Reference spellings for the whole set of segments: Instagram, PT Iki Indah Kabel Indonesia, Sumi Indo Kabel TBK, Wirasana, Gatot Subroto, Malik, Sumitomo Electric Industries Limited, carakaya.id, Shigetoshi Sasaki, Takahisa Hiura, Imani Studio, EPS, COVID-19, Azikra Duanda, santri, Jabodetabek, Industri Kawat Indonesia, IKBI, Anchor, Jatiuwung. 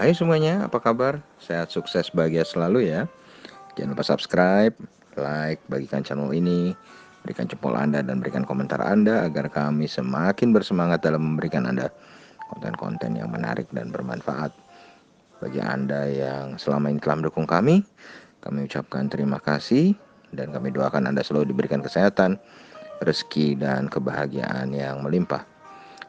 Hai semuanya, apa kabar? Sehat, sukses, bahagia selalu ya. Jangan lupa subscribe, like, bagikan channel ini, berikan jempol Anda dan berikan komentar Anda agar kami semakin bersemangat dalam memberikan Anda konten-konten yang menarik dan bermanfaat. Bagi Anda yang selama ini telah mendukung kami, kami ucapkan terima kasih dan kami doakan Anda selalu diberikan kesehatan, rezeki dan kebahagiaan yang melimpah.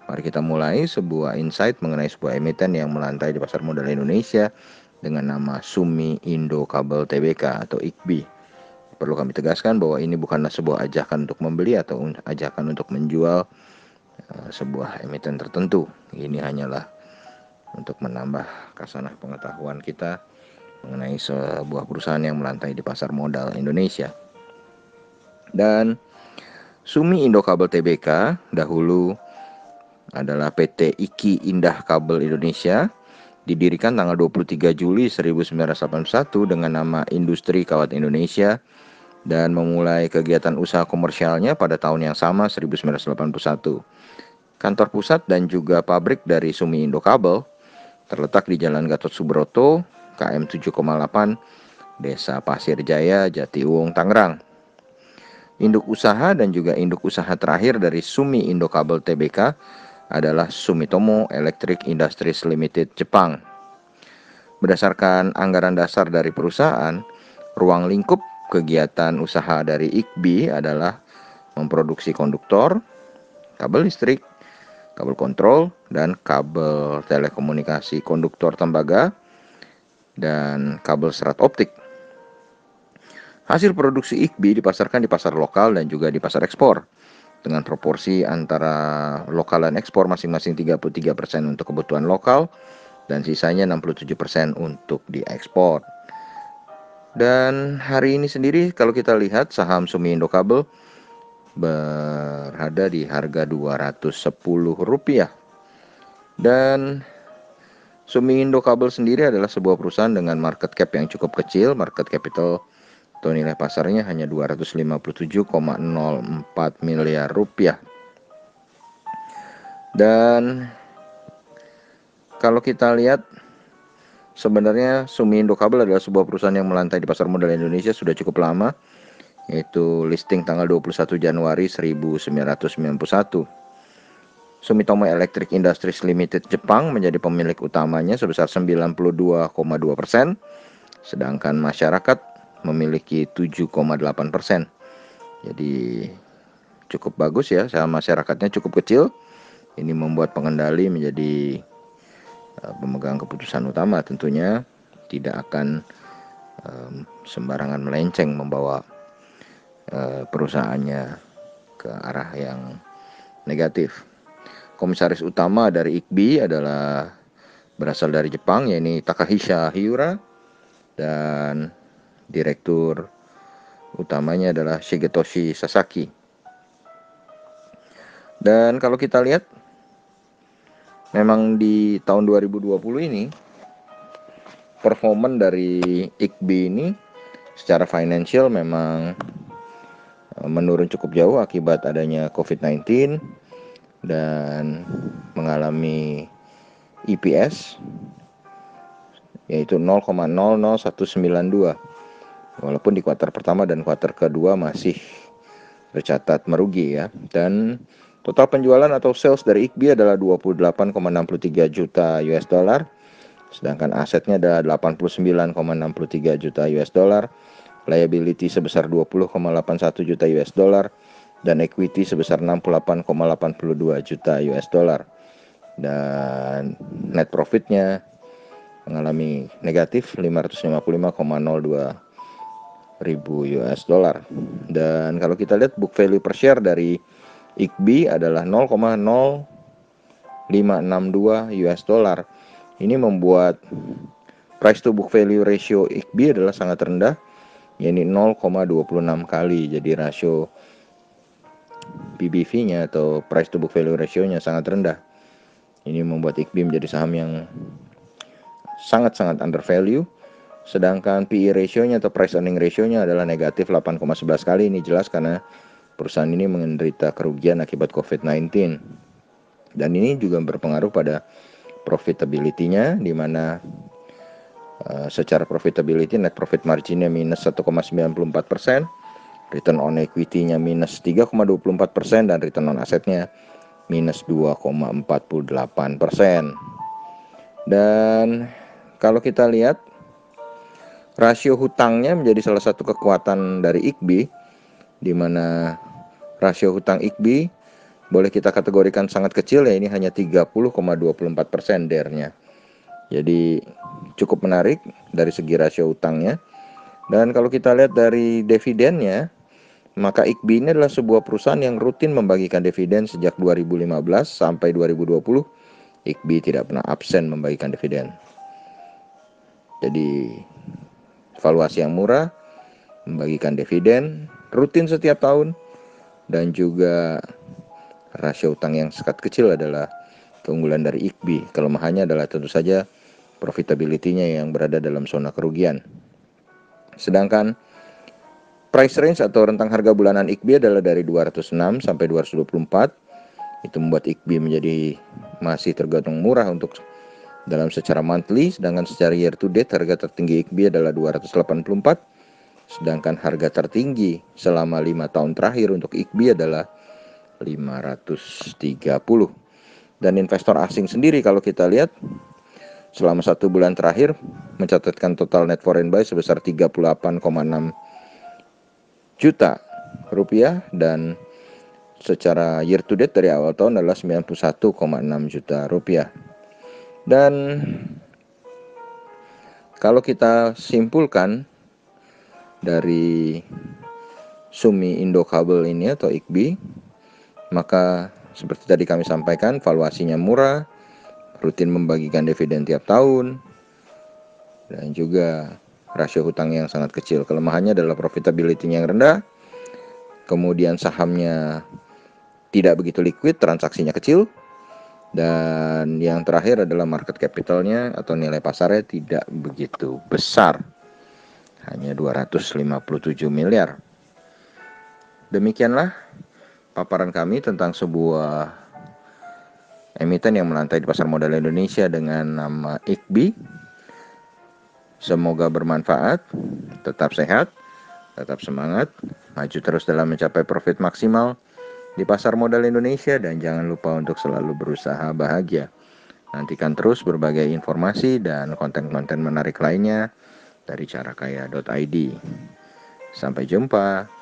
Mari kita mulai sebuah insight mengenai sebuah emiten yang melantai di pasar modal Indonesia dengan nama Sumi Indo Kabel TBK atau IKBI. Perlu kami tegaskan bahwa ini bukanlah sebuah ajakan untuk membeli atau ajakan untuk menjual sebuah emiten tertentu. Ini hanyalah untuk menambah kasanah pengetahuan kita mengenai sebuah perusahaan yang melantai di pasar modal Indonesia. Dan Sumi Indo Kabel TBK dahulu adalah PT Iki Indah Kabel Indonesia, didirikan tanggal 23 Juli 1981 dengan nama Industri Kawat Indonesia dan memulai kegiatan usaha komersialnya pada tahun yang sama 1981. Kantor pusat dan juga pabrik dari Sumi Indo Kabel terletak di Jalan Gatot Subroto, KM 7,8, Desa Pasir Jaya, Jatiuwung, Tangerang. Induk usaha dan juga induk usaha terakhir dari Sumi Indo Kabel TBK adalah Sumitomo Electric Industries Limited Jepang. Berdasarkan anggaran dasar dari perusahaan, ruang lingkup kegiatan usaha dari IKBI adalah memproduksi konduktor, kabel listrik, kabel kontrol, dan kabel telekomunikasi konduktor tembaga dan kabel serat optik. Hasil produksi IKBI dipasarkan di pasar lokal dan juga di pasar ekspor, dengan proporsi antara lokal dan ekspor masing-masing 33% untuk kebutuhan lokal dan sisanya 67% untuk diekspor. Dan hari ini sendiri kalau kita lihat saham Sumi Indo Kabel berada di harga Rp210. Dan Sumi Indo Kabel sendiri adalah sebuah perusahaan dengan market cap yang cukup kecil, market capital atau nilai pasarnya hanya 257,04 miliar rupiah. Dan kalau kita lihat sebenarnya Sumi Indo Kabel adalah sebuah perusahaan yang melantai di pasar modal Indonesia sudah cukup lama, yaitu listing tanggal 21 Januari 1991. Sumitomo Electric Industries Limited Jepang menjadi pemilik utamanya sebesar 92,2%, sedangkan masyarakat memiliki 7,8%. Jadi cukup bagus ya, saham masyarakatnya cukup kecil. Ini membuat pengendali menjadi pemegang keputusan utama, tentunya tidak akan sembarangan melenceng membawa perusahaannya ke arah yang negatif. Komisaris utama dari IKBI adalah berasal dari Jepang, yaitu Takahisa Hiura, dan direktur utamanya adalah Shigetoshi Sasaki. Dan kalau kita lihat, memang di tahun 2020 ini performan dari IKBI ini secara financial memang menurun cukup jauh akibat adanya COVID-19 dan mengalami EPS yaitu 0,00192. Walaupun di kuartal pertama dan kuartal kedua masih tercatat merugi ya. Dan total penjualan atau sales dari IKBI adalah 28,63 juta US dollar, sedangkan asetnya adalah 89,63 juta US dollar, liability sebesar 20,81 juta US dollar dan equity sebesar 68,82 juta US dollar. Dan net profitnya mengalami negatif 555,02 ribu US dollar. Dan kalau kita lihat book value per share dari IKBI adalah 0,0562 US dollar. Ini membuat price to book value ratio IKBI adalah sangat rendah, yaitu 0,26 kali. Jadi rasio PBV-nya atau price to book value ratio-nya sangat rendah. Ini membuat IKBI menjadi saham yang sangat-sangat undervalue. Sedangkan PE ratio-nya atau price earning ratio-nya adalah negatif 8,11 kali. Ini jelas karena perusahaan ini menderita kerugian akibat COVID-19. Dan ini juga berpengaruh pada profitability-nya, di mana secara profitability net profit marginnya minus 1,94%, return on equity-nya minus 3,24%, dan return on asetnya minus 2,48%. Dan kalau kita lihat rasio hutangnya menjadi salah satu kekuatan dari IKBI, di mana rasio hutang IKBI boleh kita kategorikan sangat kecil ya, ini hanya 30,24% DER-nya. Jadi cukup menarik dari segi rasio utangnya. Dan kalau kita lihat dari dividennya, maka IKBI ini adalah sebuah perusahaan yang rutin membagikan dividen sejak 2015 sampai 2020. IKBI tidak pernah absen membagikan dividen. Jadi valuasi yang murah, membagikan dividen rutin setiap tahun, dan juga rasio utang yang sangat kecil adalah keunggulan dari IKBI. Kelemahannya adalah tentu saja profitability-nya yang berada dalam zona kerugian. Sedangkan price range atau rentang harga bulanan IKBI adalah dari 206 sampai 224. Itu membuat IKBI menjadi masih tergolong murah untuk dalam secara monthly, sedangkan secara year to date harga tertinggi IKBI adalah 284. Sedangkan harga tertinggi selama 5 tahun terakhir untuk IKBI adalah 530. Dan investor asing sendiri kalau kita lihat selama 1 bulan terakhir mencatatkan total net foreign buy sebesar 38,6 juta rupiah, dan secara year to date dari awal tahun adalah 91,6 juta rupiah. Dan kalau kita simpulkan dari Sumi Indo Kabel ini atau IKBI, maka seperti tadi kami sampaikan, valuasinya murah, rutin membagikan dividen tiap tahun, dan juga rasio hutang yang sangat kecil. Kelemahannya adalah profitability-nya yang rendah, kemudian sahamnya tidak begitu liquid, transaksinya kecil, dan yang terakhir adalah market capital-nya atau nilai pasarnya tidak begitu besar, hanya 257 miliar. Demikianlah paparan kami tentang sebuah emiten yang melantai di pasar modal Indonesia dengan nama IKBI. Semoga bermanfaat. Tetap sehat, tetap semangat, maju terus dalam mencapai profit maksimal di pasar modal Indonesia, dan jangan lupa untuk selalu berusaha bahagia. Nantikan terus berbagai informasi dan konten-konten menarik lainnya dari carakaya.id. Sampai jumpa.